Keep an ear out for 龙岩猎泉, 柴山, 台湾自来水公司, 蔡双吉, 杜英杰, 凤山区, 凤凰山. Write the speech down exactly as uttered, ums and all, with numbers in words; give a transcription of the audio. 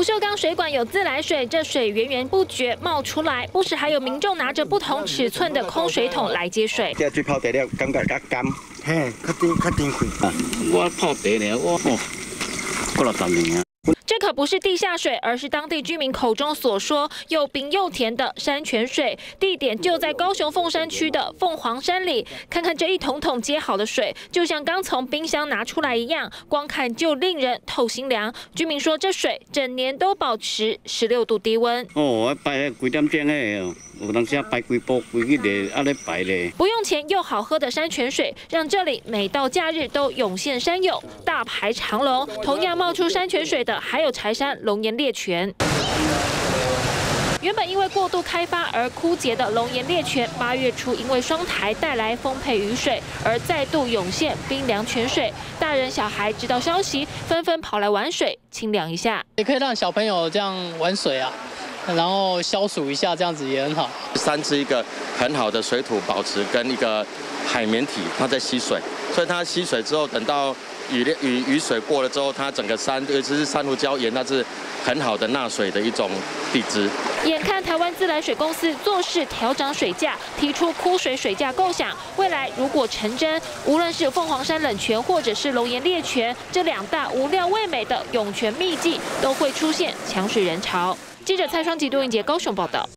不锈钢水管有自来水，这水源源不绝冒出来，不时还有民众拿着不同尺寸的空水桶来接水。这水泡茶了，感觉较甘，嘿，较甜较甜气。我泡茶了，我哦，过了十年啊。 这可不是地下水，而是当地居民口中所说又冰又甜的山泉水。地点就在高雄凤山区的凤凰山里。看看这一桶桶接好的水，就像刚从冰箱拿出来一样，光看就令人透心凉。居民说，这水整年都保持十六度低温。哦，排几点钟诶？有当时排几波几日，安尼排咧。不用钱又好喝的山泉水，让这里每到假日都涌现山友，大排长龙。同样冒出山泉水的还。 还有柴山龙岩猎泉，原本因为过度开发而枯竭的龙岩猎泉，八月初因为双台带来丰沛雨水，而再度涌现冰凉泉水。大人小孩知道消息，纷纷跑来玩水，清凉一下。也可以让小朋友这样玩水啊，然后消暑一下，这样子也很好。山是一个很好的水土保持跟一个海绵体，它在吸水，所以它吸水之后，等到。 雨雨雨水过了之后，它整个山，尤其是珊瑚礁岩，它是很好的纳水的一种地质。眼看台湾自来水公司做事调涨水价，提出枯水水价构想，未来如果成真，无论是凤凰山冷泉或者是龙岩猎泉这两大无料味美的涌泉秘境，都会出现抢水人潮。记者蔡双吉、杜英杰高雄报道。